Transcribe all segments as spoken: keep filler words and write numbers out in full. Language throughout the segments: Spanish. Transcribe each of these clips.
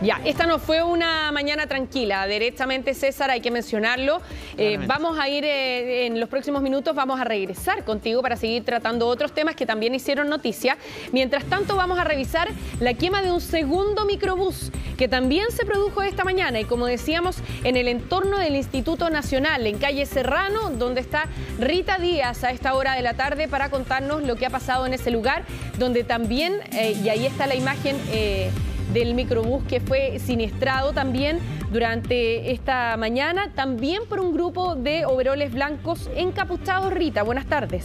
Ya, esta no fue una mañana tranquila, directamente, César, hay que mencionarlo. Eh, vamos a ir eh, en los próximos minutos, vamos a regresar contigo para seguir tratando otros temas que también hicieron noticia. Mientras tanto, vamos a revisar la quema de un segundo microbús que también se produjo esta mañana y, como decíamos, en el entorno del Instituto Nacional, en calle Serrano, donde está Rita Díaz a esta hora de la tarde para contarnos lo que ha pasado en ese lugar, donde también, eh, y ahí está la imagen... Eh, del microbús que fue siniestrado también durante esta mañana, también por un grupo de overoles blancos encapuchados. Rita, buenas tardes.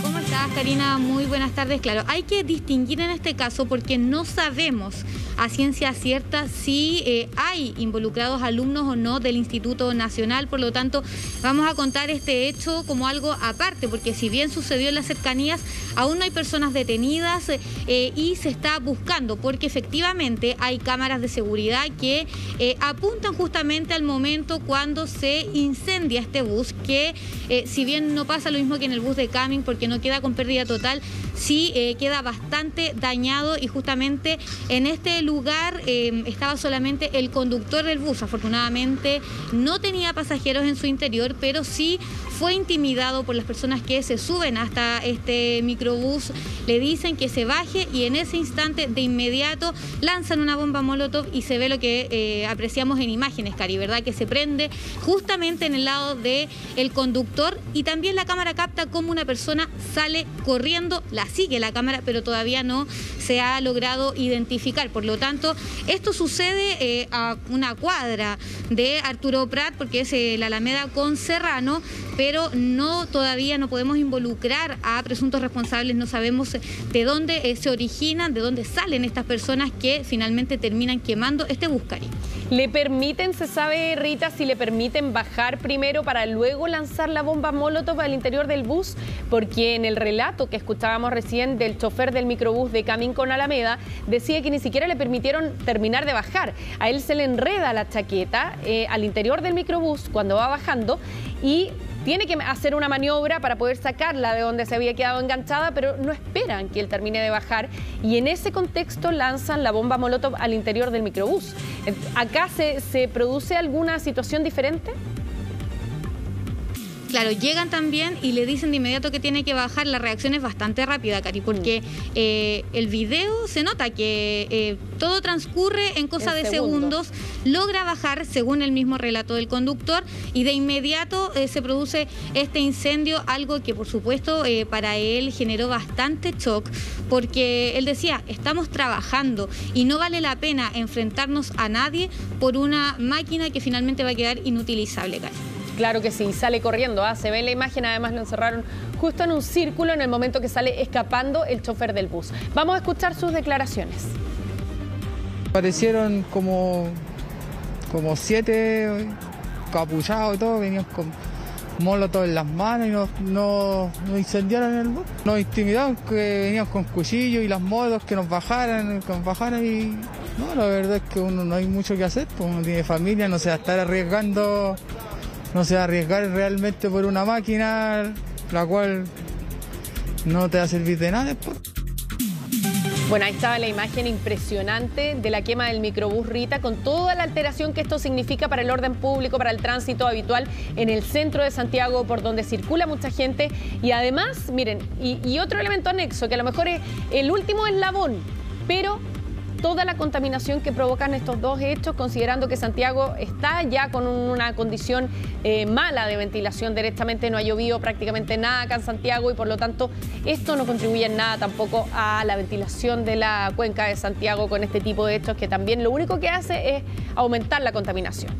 ¿Cómo estás, Karina? Muy buenas tardes. Claro, hay que distinguir en este caso porque no sabemos a ciencia cierta si eh, hay involucrados alumnos o no del Instituto Nacional. Por lo tanto, vamos a contar este hecho como algo aparte, porque si bien sucedió en las cercanías, aún no hay personas detenidas eh, y se está buscando, porque efectivamente hay cámaras de seguridad que eh, apuntan justamente al momento cuando se incendia este bus, que eh, si bien no pasa lo mismo que en el bus de Cami, porque no queda con pérdida total, sí eh, queda bastante dañado, y justamente en este lugar eh, estaba solamente el conductor del bus. Afortunadamente no tenía pasajeros en su interior, pero sí fue intimidado por las personas que se suben hasta este microbús, le dicen que se baje y en ese instante de inmediato lanzan una bomba molotov y se ve lo que eh, apreciamos en imágenes, Cari, ¿verdad? Que se prende justamente en el lado del conductor, y también la cámara capta como una persona Persona sale corriendo, la sigue la cámara, pero todavía no se ha logrado identificar. Por lo tanto, esto sucede eh, a una cuadra de Arturo Pratt, porque es eh, la Alameda con Serrano, pero no, todavía no podemos involucrar a presuntos responsables, no sabemos de dónde eh, se originan, de dónde salen estas personas que finalmente terminan quemando este bus. ¿Le permiten, se sabe, Rita, si le permiten bajar primero para luego lanzar la bomba molotov al interior del bus? Porque en el relato que escuchábamos recién del chofer del microbús de Camin con Alameda, decía que ni siquiera le permitieron terminar de bajar. A él se le enreda la chaqueta eh, al interior del microbús cuando va bajando y tiene que hacer una maniobra para poder sacarla de donde se había quedado enganchada, pero no esperan que él termine de bajar y en ese contexto lanzan la bomba molotov al interior del microbús. ¿Acá se, se produce alguna situación diferente? Claro, llegan también y le dicen de inmediato que tiene que bajar. La reacción es bastante rápida, Cari, porque eh, el video se nota que eh, todo transcurre en cosa de segundos. segundos. Logra bajar, según el mismo relato del conductor, y de inmediato eh, se produce este incendio, algo que por supuesto eh, para él generó bastante shock, porque él decía, estamos trabajando y no vale la pena enfrentarnos a nadie por una máquina que finalmente va a quedar inutilizable, Cari. Claro que sí, sale corriendo, ¿ah? Se ve en la imagen, además lo encerraron justo en un círculo en el momento que sale escapando el chofer del bus. Vamos a escuchar sus declaraciones. Aparecieron como, como siete capuchados y todo, venían con molotov en las manos y nos, nos, nos incendiaron el bus. Nos intimidaron que venían con cuchillos y las motos que nos bajaran, que nos bajaran y... No, la verdad es que uno no hay mucho que hacer, porque uno tiene familia, no se va a estar arriesgando... No se va a arriesgar realmente por una máquina, la cual no te va a servir de nada después. Bueno, ahí estaba la imagen impresionante de la quema del microbús, Rita, con toda la alteración que esto significa para el orden público, para el tránsito habitual en el centro de Santiago, por donde circula mucha gente. Y además, miren, y, y otro elemento anexo, que a lo mejor es el último eslabón, pero... toda la contaminación que provocan estos dos hechos, considerando que Santiago está ya con una condición eh, mala de ventilación, directamente no ha llovido prácticamente nada acá en Santiago y por lo tanto esto no contribuye en nada tampoco a la ventilación de la cuenca de Santiago con este tipo de hechos que también lo único que hace es aumentar la contaminación.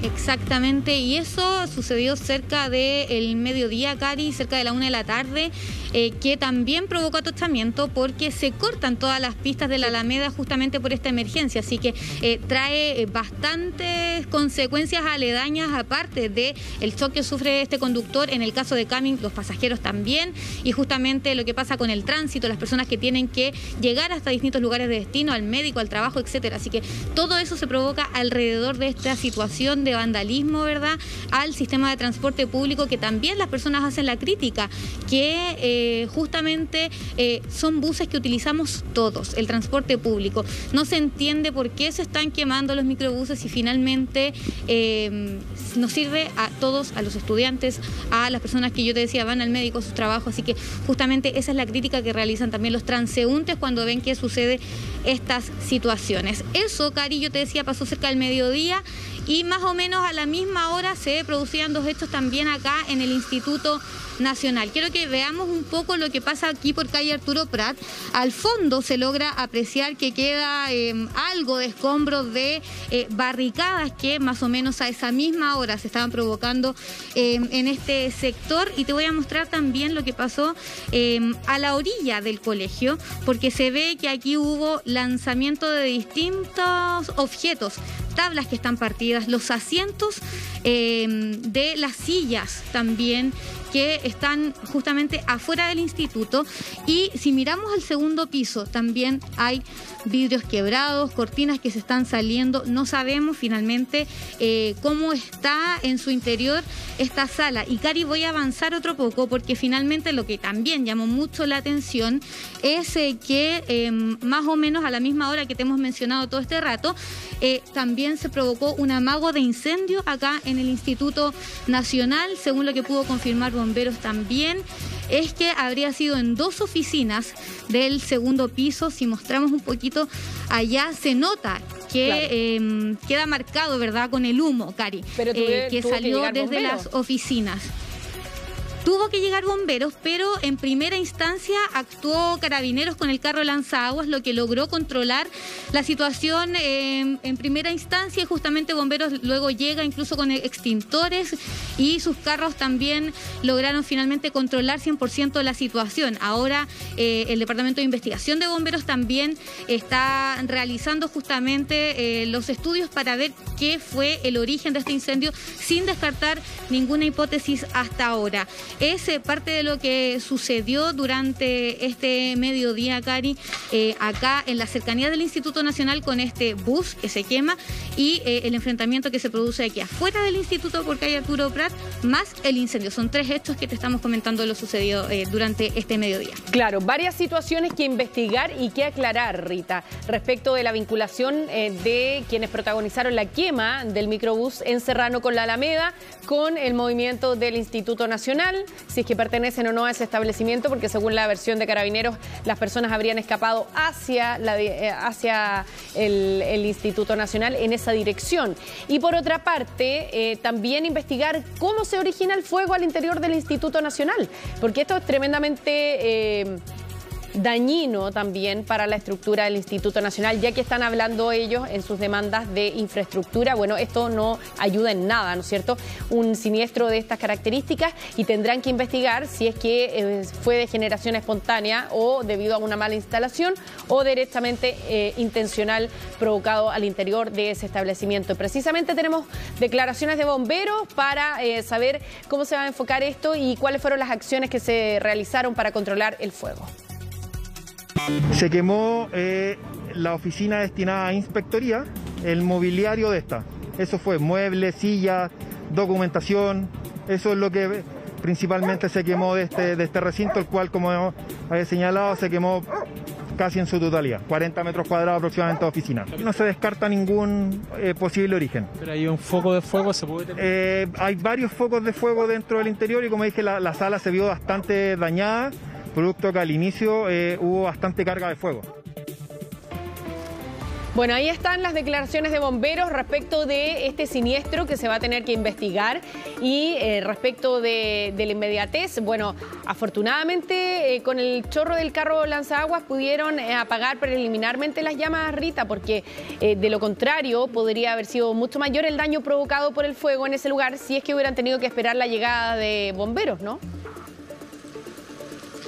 Exactamente, y eso sucedió cerca del mediodía, Cari, cerca de la una de la tarde, eh, que también provocó atochamiento porque se cortan todas las pistas de la Alameda justamente por esta emergencia, así que eh, trae bastantes consecuencias aledañas, aparte de el shock que sufre este conductor, en el caso de Camin, los pasajeros también, y justamente lo que pasa con el tránsito, las personas que tienen que llegar hasta distintos lugares de destino, al médico, al trabajo, etcétera. Así que todo eso se provoca alrededor de esta situación de de vandalismo, ¿verdad?, al sistema de transporte público, que también las personas hacen la crítica, que eh, justamente eh, son buses que utilizamos todos, el transporte público. No se entiende por qué se están quemando los microbuses y finalmente eh, nos sirve a todos, a los estudiantes, a las personas que yo te decía van al médico, a sus trabajos, así que justamente esa es la crítica que realizan también los transeúntes cuando ven que sucede estas situaciones. Eso, Cari, yo te decía, pasó cerca del mediodía y más o menos a la misma hora se producían dos hechos también acá en el Instituto Nacional. Quiero que veamos un poco lo que pasa aquí por calle Arturo Pratt. Al fondo se logra apreciar que queda eh, algo de escombros de eh, barricadas que más o menos a esa misma hora se estaban provocando eh, en este sector, y te voy a mostrar también lo que pasó eh, a la orilla del colegio, porque se ve que aquí hubo lanzamiento de distintos objetos, tablas que están partidas, los asientos eh, de las sillas también que están justamente afuera del instituto, y si miramos al segundo piso también hay vidrios quebrados, cortinas que se están saliendo. No sabemos finalmente eh, cómo está en su interior esta sala. Y Cari, voy a avanzar otro poco porque finalmente lo que también llamó mucho la atención es eh, que eh, más o menos a la misma hora que te hemos mencionado todo este rato, eh, también se provocó un amago de incendio acá en el Instituto Nacional. Según lo que pudo confirmar bomberos también, es que habría sido en dos oficinas del segundo piso. Si mostramos un poquito allá, se nota que claro. eh, queda marcado, ¿verdad?, con el humo, Cari, pero tuve, eh, que salió que desde bomberos. Las oficinas. Tuvo que llegar bomberos, pero en primera instancia actuó Carabineros con el carro lanzaaguas, lo que logró controlar la situación eh, en primera instancia, y justamente bomberos luego llega incluso con extintores, y sus carros también lograron finalmente controlar cien por ciento la situación. Ahora eh, el Departamento de Investigación de Bomberos también está realizando justamente eh, los estudios para ver qué fue el origen de este incendio, sin descartar ninguna hipótesis hasta ahora. Es parte de lo que sucedió durante este mediodía, Cari, eh, acá en la cercanía del Instituto Nacional, con este bus que se quema y eh, el enfrentamiento que se produce aquí afuera del instituto por calle Arturo Pratt, más el incendio. Son tres hechos que te estamos comentando de lo sucedido eh, durante este mediodía. Claro, varias situaciones que investigar y que aclarar, Rita, respecto de la vinculación eh, de quienes protagonizaron la quema del microbús en Serrano con la Alameda, con el movimiento del Instituto Nacional, si es que pertenecen o no a ese establecimiento, porque según la versión de Carabineros, las personas habrían escapado hacia, la, hacia el, el Instituto Nacional en esa dirección. Y por otra parte, eh, también investigar cómo se origina el fuego al interior del Instituto Nacional, porque esto es tremendamente eh, dañino también para la estructura del Instituto Nacional, ya que están hablando ellos en sus demandas de infraestructura. Bueno, esto no ayuda en nada, ¿no es cierto?, un siniestro de estas características, y tendrán que investigar si es que eh, fue de generación espontánea o debido a una mala instalación, o directamente eh, intencional, provocado al interior de ese establecimiento. Precisamente tenemos declaraciones de bomberos para eh, saber cómo se va a enfocar esto y cuáles fueron las acciones que se realizaron para controlar el fuego. Se quemó eh, la oficina destinada a inspectoría, el mobiliario de esta. Eso fue muebles, sillas, documentación. Eso es lo que principalmente se quemó de este, de este recinto, el cual, como había señalado, se quemó casi en su totalidad, cuarenta metros cuadrados aproximadamente de oficina. No se descarta ningún eh, posible origen. ¿Pero hay un foco de fuego? ¿Se puede tener? Eh, hay varios focos de fuego dentro del interior, y como dije, la, la sala se vio bastante dañada, producto que al inicio eh, hubo bastante carga de fuego. Bueno, ahí están las declaraciones de bomberos respecto de este siniestro que se va a tener que investigar, y eh, respecto de, de la inmediatez. Bueno, afortunadamente eh, con el chorro del carro lanzaaguas pudieron eh, apagar preliminarmente las llamas, Rita, porque eh, de lo contrario podría haber sido mucho mayor el daño provocado por el fuego en ese lugar, si es que hubieran tenido que esperar la llegada de bomberos, ¿no?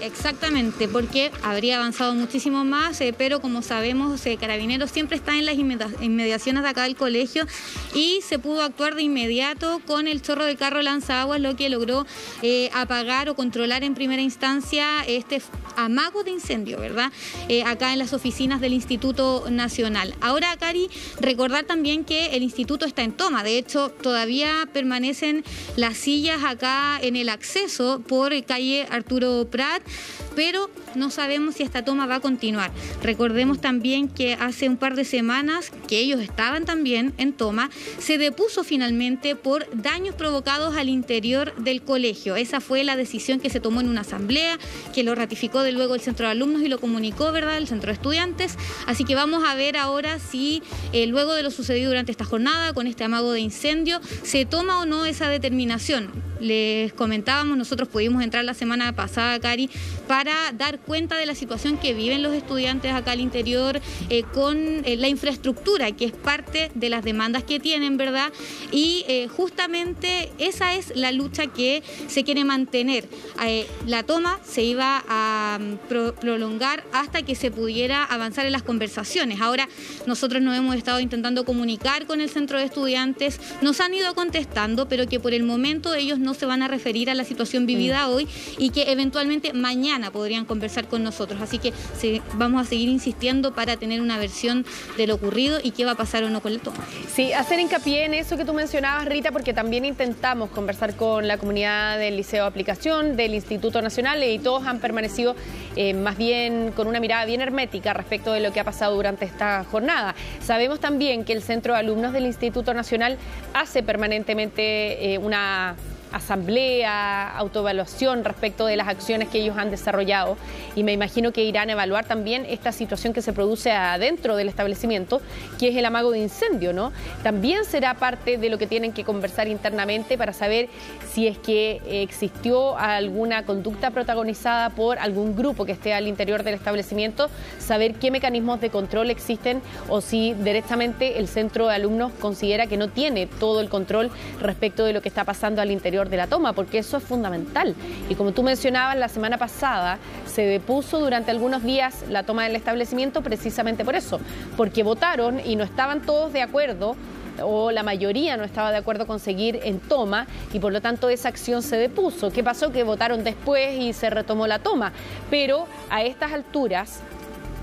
Exactamente, porque habría avanzado muchísimo más, eh, pero como sabemos, eh, Carabineros siempre está en las inmediaciones de acá del colegio, y se pudo actuar de inmediato con el chorro del carro lanzaaguas, lo que logró eh, apagar o controlar en primera instancia este amago de incendio, ¿verdad? Eh, acá en las oficinas del Instituto Nacional. Ahora, Cari, recordar también que el Instituto está en toma. De hecho, todavía permanecen las sillas acá en el acceso por calle Arturo Pratt, pero no sabemos si esta toma va a continuar. Recordemos también que hace un par de semanas, que ellos estaban también en toma, se depuso finalmente por daños provocados al interior del colegio. Esa fue la decisión que se tomó en una asamblea, que lo ratificó de luego el centro de alumnos y lo comunicó, ¿verdad?, el centro de estudiantes. Así que vamos a ver ahora si eh, luego de lo sucedido durante esta jornada, con este amago de incendio, se toma o no esa determinación. Les comentábamos, nosotros pudimos entrar la semana pasada, Cari, para dar cuenta de la situación que viven los estudiantes acá al interior eh, con eh, la infraestructura, que es parte de las demandas que tienen, ¿verdad? Y eh, justamente esa es la lucha que se quiere mantener. Eh, la toma se iba a um, pro prolongar hasta que se pudiera avanzar en las conversaciones. Ahora nosotros nos hemos estado intentando comunicar con el centro de estudiantes, nos han ido contestando, pero que por el momento ellos no se van a referir a la situación vivida hoy y que eventualmente mañana podrían conversar con nosotros. Así que sí, vamos a seguir insistiendo para tener una versión de lo ocurrido y qué va a pasar o no con la toma. Sí, hacer hincapié en eso que tú mencionabas, Rita, porque también intentamos conversar con la comunidad del Liceo de Aplicación, del Instituto Nacional, y todos han permanecido eh, más bien con una mirada bien hermética respecto de lo que ha pasado durante esta jornada. Sabemos también que el Centro de Alumnos del Instituto Nacional hace permanentemente eh, una asamblea, autoevaluación respecto de las acciones que ellos han desarrollado, y me imagino que irán a evaluar también esta situación que se produce adentro del establecimiento, que es el amago de incendio, ¿no? También será parte de lo que tienen que conversar internamente para saber si es que existió alguna conducta protagonizada por algún grupo que esté al interior del establecimiento, saber qué mecanismos de control existen o si directamente el centro de alumnos considera que no tiene todo el control respecto de lo que está pasando al interior de la toma, porque eso es fundamental. Y como tú mencionabas, la semana pasada se depuso durante algunos días la toma del establecimiento precisamente por eso, porque votaron y no estaban todos de acuerdo, o la mayoría no estaba de acuerdo con seguir en toma, y por lo tanto esa acción se depuso. ¿Qué pasó? Que votaron después y se retomó la toma, pero a estas alturas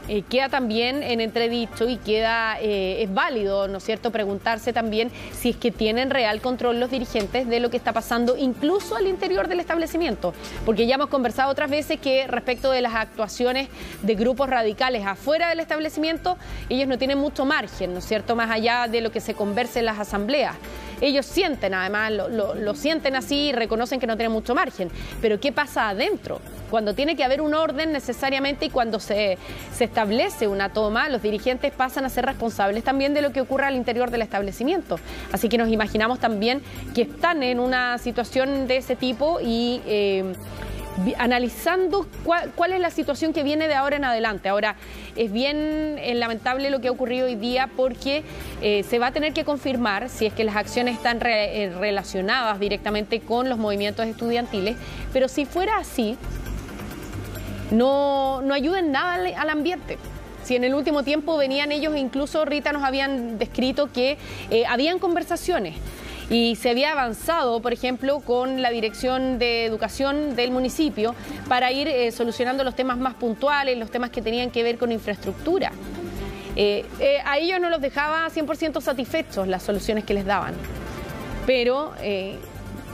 Eh, queda también en entredicho y queda, eh, es válido, ¿no es cierto?, preguntarse también si es que tienen real control los dirigentes de lo que está pasando incluso al interior del establecimiento, porque ya hemos conversado otras veces que respecto de las actuaciones de grupos radicales afuera del establecimiento, ellos no tienen mucho margen, ¿no es cierto?, más allá de lo que se converse en las asambleas. Ellos sienten, además, lo, lo, lo sienten así y reconocen que no tienen mucho margen. Pero ¿qué pasa adentro? Cuando tiene que haber un orden necesariamente y cuando se, se establece una toma, los dirigentes pasan a ser responsables también de lo que ocurra al interior del establecimiento. Así que nos imaginamos también que están en una situación de ese tipo y eh, analizando cuál, cuál es la situación que viene de ahora en adelante. Ahora, es bien eh, lamentable lo que ha ocurrido hoy día, porque eh, se va a tener que confirmar si es que las acciones están re, eh, relacionadas directamente con los movimientos estudiantiles, pero si fuera así, no, no ayuda en nada al, al ambiente. Si en el último tiempo venían ellos, incluso Rita nos habían descrito que eh, habían conversaciones y se había avanzado, por ejemplo, con la Dirección de Educación del municipio para ir eh, solucionando los temas más puntuales, los temas que tenían que ver con infraestructura. Eh, eh, a ellos no los dejaba cien por ciento satisfechos las soluciones que les daban, pero eh,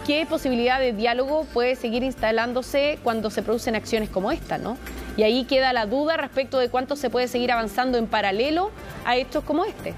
¿qué posibilidad de diálogo puede seguir instalándose cuando se producen acciones como esta, ¿no? Y ahí queda la duda respecto de cuánto se puede seguir avanzando en paralelo a hechos como este.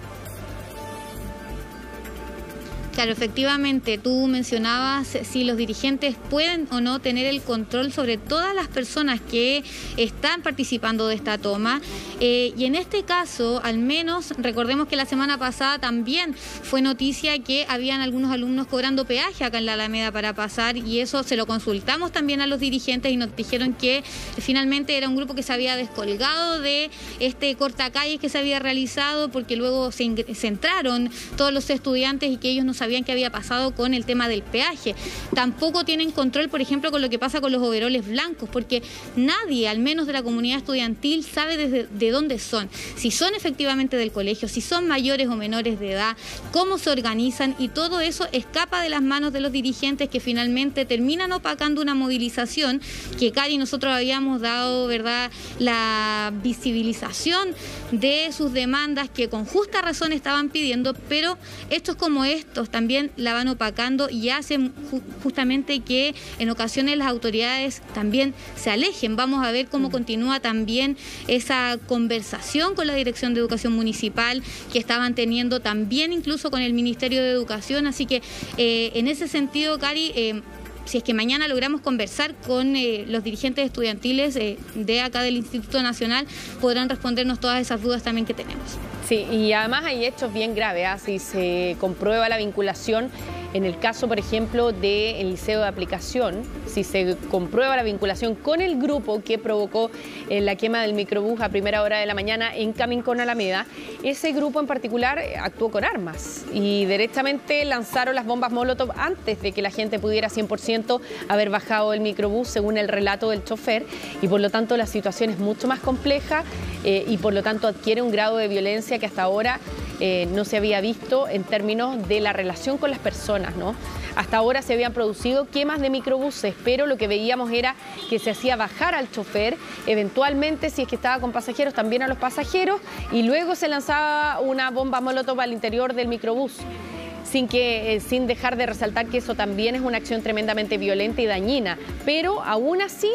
Claro, efectivamente, tú mencionabas si los dirigentes pueden o no tener el control sobre todas las personas que están participando de esta toma. Eh, y en este caso, al menos, recordemos que la semana pasada también fue noticia que habían algunos alumnos cobrando peaje acá en la Alameda para pasar, y eso se lo consultamos también a los dirigentes y nos dijeron que finalmente era un grupo que se había descolgado de este cortacalles que se había realizado, porque luego se, se entraron todos los estudiantes y que ellos no sabían sabían qué había pasado con el tema del peaje. Tampoco tienen control, por ejemplo, con lo que pasa con los overoles blancos, porque nadie, al menos de la comunidad estudiantil, sabe desde de dónde son, si son efectivamente del colegio, si son mayores o menores de edad, cómo se organizan, y todo eso escapa de las manos de los dirigentes que finalmente terminan opacando una movilización que Cari y nosotros habíamos dado, ¿verdad?, la visibilización de sus demandas que con justa razón estaban pidiendo, pero estos como estos también la van opacando y hacen ju- justamente que en ocasiones las autoridades también se alejen. Vamos a ver cómo continúa también esa conversación con la Dirección de Educación Municipal que estaban teniendo también incluso con el Ministerio de Educación, así que eh, en ese sentido, Cari, eh, si es que mañana logramos conversar con eh, los dirigentes estudiantiles eh, de acá del Instituto Nacional, podrán respondernos todas esas dudas también que tenemos. Sí, y además hay hechos bien graves, ¿eh? Si se comprueba la vinculación, en el caso, por ejemplo, del Liceo de Aplicación, si se comprueba la vinculación con el grupo que provocó eh, la quema del microbús a primera hora de la mañana en Camin con Alameda, ese grupo en particular actuó con armas y directamente lanzaron las bombas Molotov antes de que la gente pudiera cien por ciento haber bajado el microbús, según el relato del chofer, y por lo tanto la situación es mucho más compleja eh, y por lo tanto adquiere un grado de violencia que hasta ahora eh, no se había visto en términos de la relación con las personas, ¿no? Hasta ahora se habían producido quemas de microbuses, pero lo que veíamos era que se hacía bajar al chofer, eventualmente si es que estaba con pasajeros también a los pasajeros, y luego se lanzaba una bomba molotov al interior del microbús. Sin, que, eh, sin dejar de resaltar que eso también es una acción tremendamente violenta y dañina, pero aún así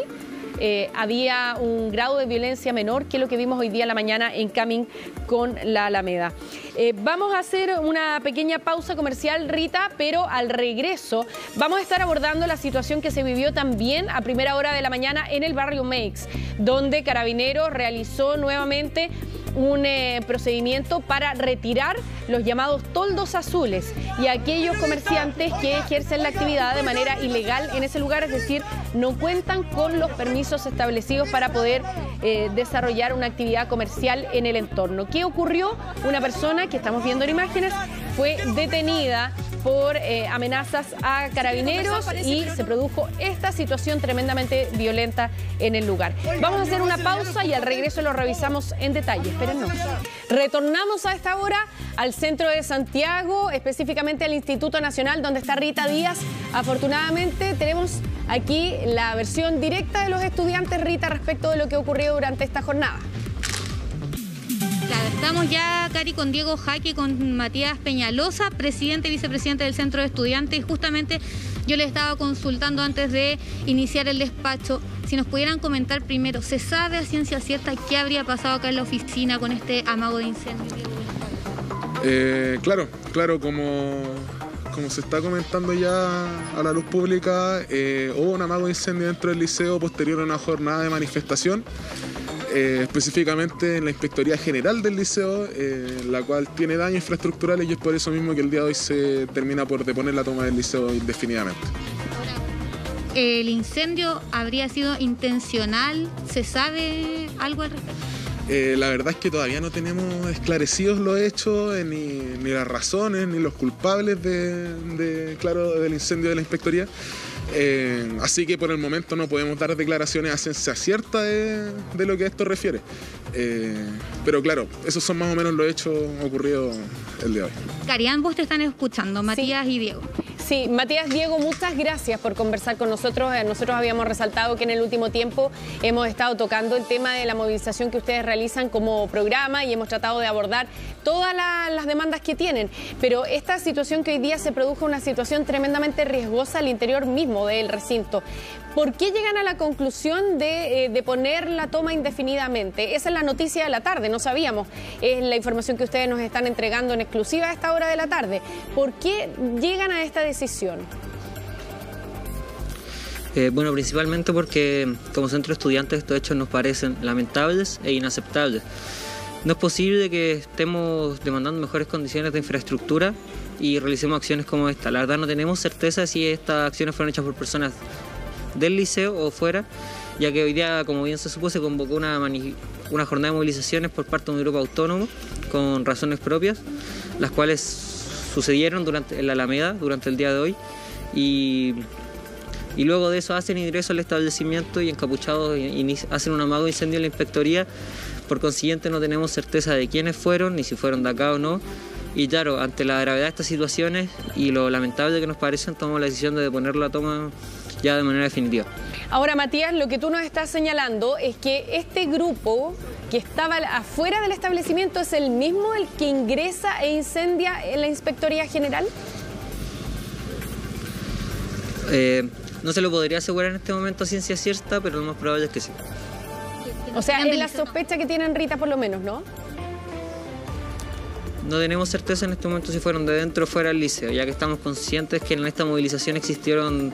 eh, había un grado de violencia menor que lo que vimos hoy día a la mañana en Camin con la Alameda. Eh, vamos a hacer una pequeña pausa comercial, Rita, pero al regreso vamos a estar abordando la situación que se vivió también a primera hora de la mañana en el barrio Meix, donde Carabineros realizó nuevamente un eh, procedimiento para retirar los llamados toldos azules y aquellos comerciantes que ejercen la actividad de manera ilegal en ese lugar, es decir, no cuentan con los permisos establecidos para poder eh, desarrollar una actividad comercial en el entorno. ¿Qué ocurrió? Una persona que estamos viendo en imágenes fue detenida por eh, amenazas a Carabineros y se produjo esta situación tremendamente violenta en el lugar. Vamos a hacer una pausa y al regreso lo revisamos en detalle. Espérennos. Retornamos a esta hora al centro de Santiago, específicamente al Instituto Nacional, donde está Rita Díaz. Afortunadamente tenemos aquí la versión directa de los estudiantes, Rita, respecto de lo que ocurrió durante esta jornada. Claro, estamos ya, Cari, con Diego Jaque, con Matías Peñalosa, presidente y vicepresidente del Centro de Estudiantes, y justamente yo les estaba consultando antes de iniciar el despacho, si nos pudieran comentar primero, ¿se sabe a ciencia cierta qué habría pasado acá en la oficina con este amago de incendio? Eh, claro, claro, como, como se está comentando ya a la luz pública, eh, hubo un amago de incendio dentro del liceo posterior a una jornada de manifestación. Eh, específicamente en la Inspectoría General del Liceo, eh, la cual tiene daños infraestructurales, y es por eso mismo que el día de hoy se termina por deponer la toma del liceo indefinidamente. ¿El incendio habría sido intencional? ¿Se sabe algo al respecto? Eh, la verdad es que todavía no tenemos esclarecidos los hechos, eh, ni, ni las razones, ni los culpables de, de, claro, del incendio de la Inspectoría. Eh, así que por el momento no podemos dar declaraciones a ciencia cierta de, de lo que a esto refiere. Eh, pero claro, esos son más o menos los hechos ocurridos el día de hoy. Carián, vos te están escuchando, Matías sí. y Diego. Sí, Matías, Diego, muchas gracias por conversar con nosotros. Nosotros habíamos resaltado que en el último tiempo hemos estado tocando el tema de la movilización que ustedes realizan como programa y hemos tratado de abordar todas la, las demandas que tienen. Pero esta situación que hoy día se produjo, una situación tremendamente riesgosa al interior mismo del recinto. ¿Por qué llegan a la conclusión de, eh, de poner la toma indefinidamente? Esa es la noticia de la tarde, no sabíamos. Es la información que ustedes nos están entregando en exclusiva a esta hora de la tarde. ¿Por qué llegan a esta decisión? Eh, bueno, principalmente porque como centro de estudiantes estos hechos nos parecen lamentables e inaceptables. No es posible que estemos demandando mejores condiciones de infraestructura y realicemos acciones como esta. La verdad no tenemos certeza si estas acciones fueron hechas por personas del liceo o fuera, ya que hoy día, como bien se supo, se convocó una, una jornada de movilizaciones por parte de un grupo autónomo con razones propias, las cuales sucedieron durante, en la Alameda durante el día de hoy, y, y luego de eso hacen ingreso al establecimiento y encapuchados inicio, hacen un amago de incendio en la inspectoría. Por consiguiente no tenemos certeza de quiénes fueron, ni si fueron de acá o no. Y claro, ante la gravedad de estas situaciones y lo lamentable que nos parecen, tomamos la decisión de deponer la toma ya de manera definitiva. Ahora, Matías, lo que tú nos estás señalando es que este grupo que estaba afuera del establecimiento es el mismo el que ingresa e incendia en la Inspectoría General. Eh, no se lo podría asegurar en este momento a ciencia cierta, pero lo más probable es que sí. O sea, es la sospecha que tienen, Rita, por lo menos, ¿no? No tenemos certeza en este momento si fueron de dentro o fuera del liceo, ya que estamos conscientes que en esta movilización existieron...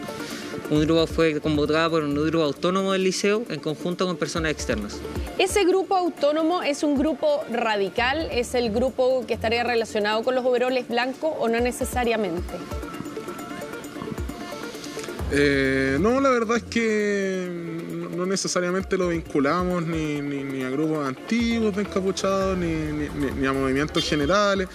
Un grupo fue convocado por un grupo autónomo del liceo en conjunto con personas externas. ¿Ese grupo autónomo es un grupo radical? ¿Es el grupo que estaría relacionado con los overoles blancos o no necesariamente? Eh, no, la verdad es que no necesariamente lo vinculamos ni, ni, ni a grupos antiguos de encapuchados, ni, ni, ni a movimientos generales.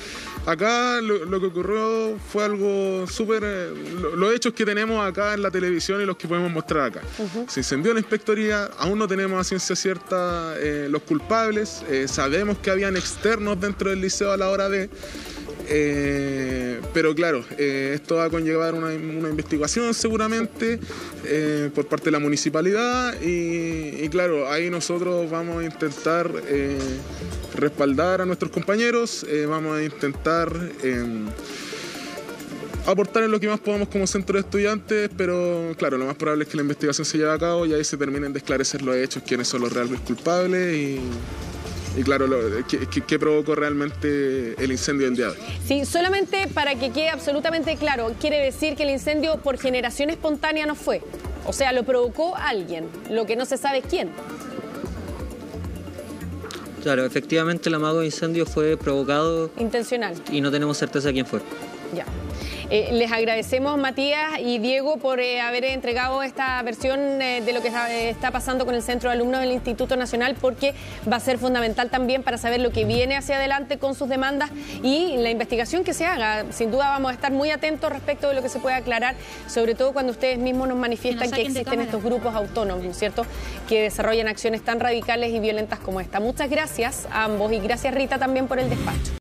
Acá lo, lo que ocurrió fue algo súper... Eh, lo, los hechos que tenemos acá en la televisión y los que podemos mostrar acá. Uh-huh. Se incendió la inspectoría, aún no tenemos a ciencia cierta eh, los culpables, eh, sabemos que habían externos dentro del liceo a la hora de... Eh, pero claro, eh, esto va a conllevar una, una investigación seguramente eh, por parte de la municipalidad y, y claro, ahí nosotros vamos a intentar eh, respaldar a nuestros compañeros, eh, vamos a intentar eh, aportar en lo que más podamos como centro de estudiantes, pero claro, lo más probable es que la investigación se lleve a cabo y ahí se terminen de esclarecer los hechos, quiénes son los reales culpables y... Y claro, ¿qué provocó realmente el incendio del día de hoy? Sí, solamente para que quede absolutamente claro, quiere decir que el incendio por generación espontánea no fue. O sea, lo provocó alguien, lo que no se sabe es quién. Claro, efectivamente el amago de incendio fue provocado... Intencional. Y no tenemos certeza de quién fue. Ya. Eh, les agradecemos, Matías y Diego, por eh, haber entregado esta versión eh, de lo que está, eh, está pasando con el Centro de Alumnos del Instituto Nacional, porque va a ser fundamental también para saber lo que viene hacia adelante con sus demandas y la investigación que se haga. Sin duda vamos a estar muy atentos respecto de lo que se puede aclarar, sobre todo cuando ustedes mismos nos manifiestan que, que existen estos grupos autónomos, ¿no es cierto?, que desarrollan acciones tan radicales y violentas como esta. Muchas gracias a ambos y gracias, Rita, también por el despacho.